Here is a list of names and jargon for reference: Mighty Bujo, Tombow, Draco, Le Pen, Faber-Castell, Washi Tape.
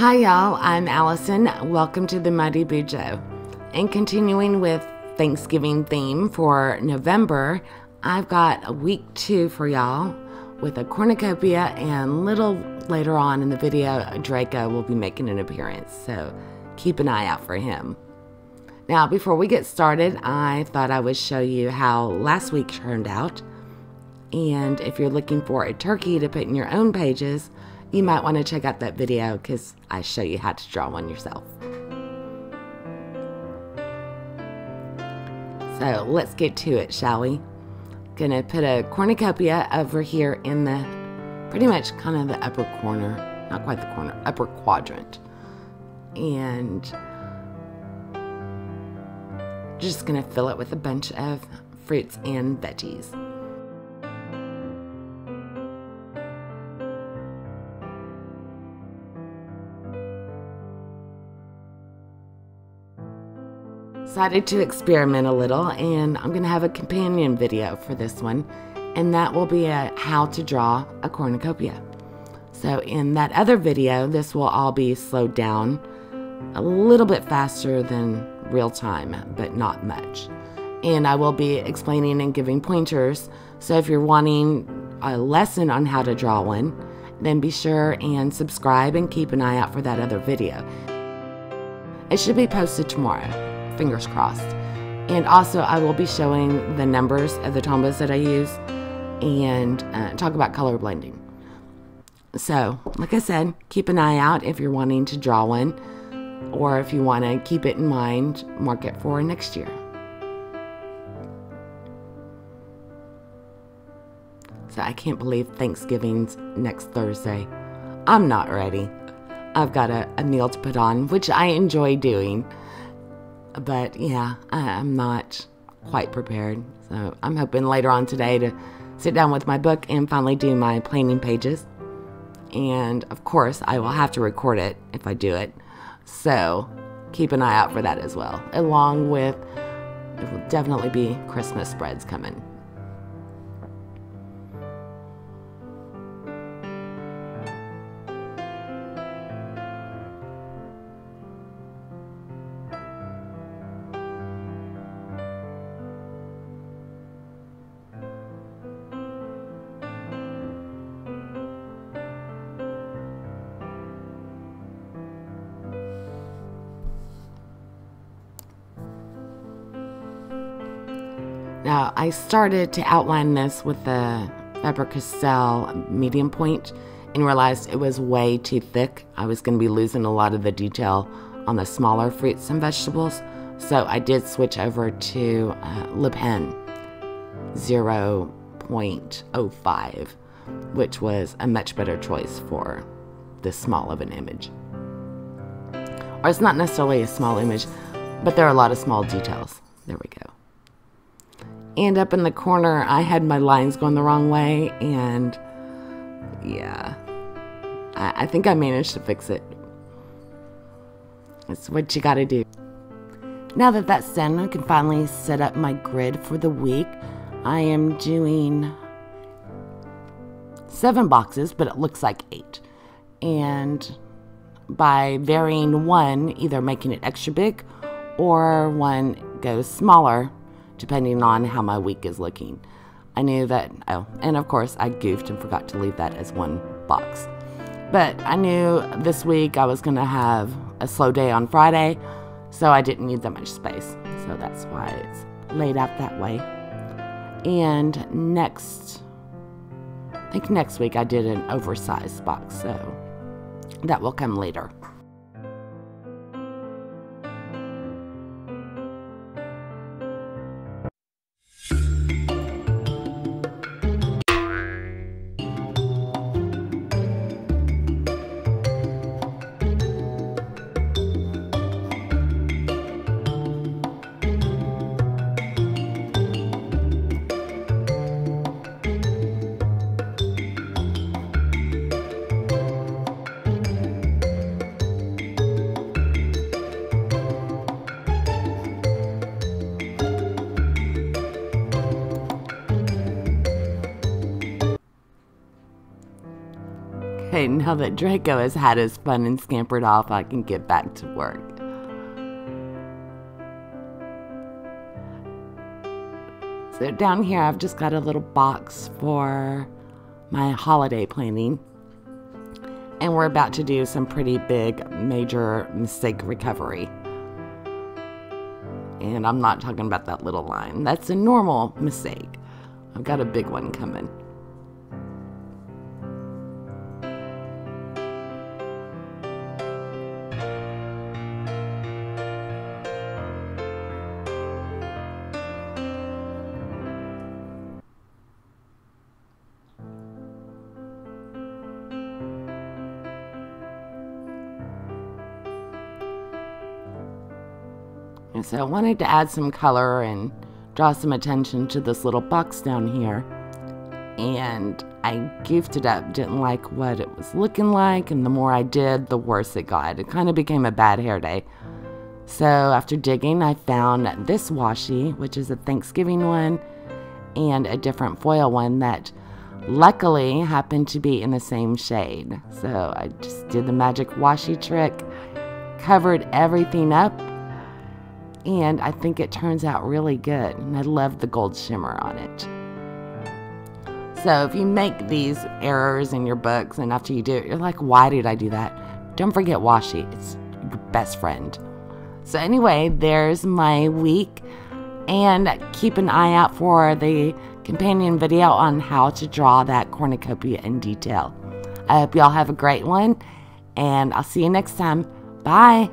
Hi y'all, I'm Allison. Welcome to the Mighty Bujo. And continuing with Thanksgiving theme for November, I've got a week 2 for y'all with a cornucopia, and a little later on in the video, Draco will be making an appearance, so keep an eye out for him. Now, before we get started, I thought I would show you how last week turned out. And if you're looking for a turkey to put in your own pages, you might want to check out that video because I show you how to draw one yourself. So let's get to it, shall we? Gonna put a cornucopia over here in the pretty much kind of the upper corner, not quite the corner, upper quadrant. And just gonna fill it with a bunch of fruits and veggies. Decided to experiment a little, and I'm going to have a companion video for this one, and that will be a how to draw a cornucopia. So in that other video, this will all be slowed down a little bit faster than real time, but not much. And I will be explaining and giving pointers, so if you're wanting a lesson on how to draw one, then be sure and subscribe and keep an eye out for that other video. It should be posted tomorrow. Fingers crossed. And also I will be showing the numbers of the Tombows that I use and talk about color blending. So like I said, keep an eye out if you're wanting to draw one, or if you want to keep it in mind, mark it for next year. So I can't believe Thanksgiving's next Thursday. I'm not ready. I've got a meal to put on, which I enjoy doing. But yeah, I'm not quite prepared, so I'm hoping later on today to sit down with my book and finally do my planning pages. And of course, I will have to record it if I do it, so keep an eye out for that as well, along with it will definitely be Christmas spreads coming. Now, I started to outline this with the Faber-Castell medium point and realized it was way too thick. I was going to be losing a lot of the detail on the smaller fruits and vegetables, so I did switch over to Le Pen 0.05, which was a much better choice for this small of an image. Or it's not necessarily a small image, but there are a lot of small details. There we go. And up in the corner, I had my lines going the wrong way, and yeah, I think I managed to fix it. That's what you gotta do. Now that that's done, I can finally set up my grid for the week. I am doing 7 boxes, but it looks like 8. And by varying one, either making it extra big or one goes smaller, depending on how my week is looking. I knew that, oh, and of course I goofed and forgot to leave that as one box. But I knew this week I was gonna have a slow day on Friday, so I didn't need that much space. So that's why it's laid out that way. And next, I think next week I did an oversized box, so that will come later. Okay, now that Draco has had his fun and scampered off, I can get back to work. So down here, I've just got a little box for my holiday planning. And we're about to do some pretty big, major mistake recovery. And I'm not talking about that little line. That's a normal mistake. I've got a big one coming. So I wanted to add some color and draw some attention to this little box down here. And I goofed it up, didn't like what it was looking like, and the more I did, the worse it got. It kind of became a bad hair day. So after digging, I found this washi, which is a Thanksgiving one, and a different foil one that luckily happened to be in the same shade. So I just did the magic washi trick, covered everything up, and I think it turns out really good, and I love the gold shimmer on it. So if you make these errors in your books, and after you do it, you're like, why did I do that? Don't forget washi, it's your best friend. So anyway, there's my week, and keep an eye out for the companion video on how to draw that cornucopia in detail. I hope y'all have a great one, and I'll see you next time. Bye!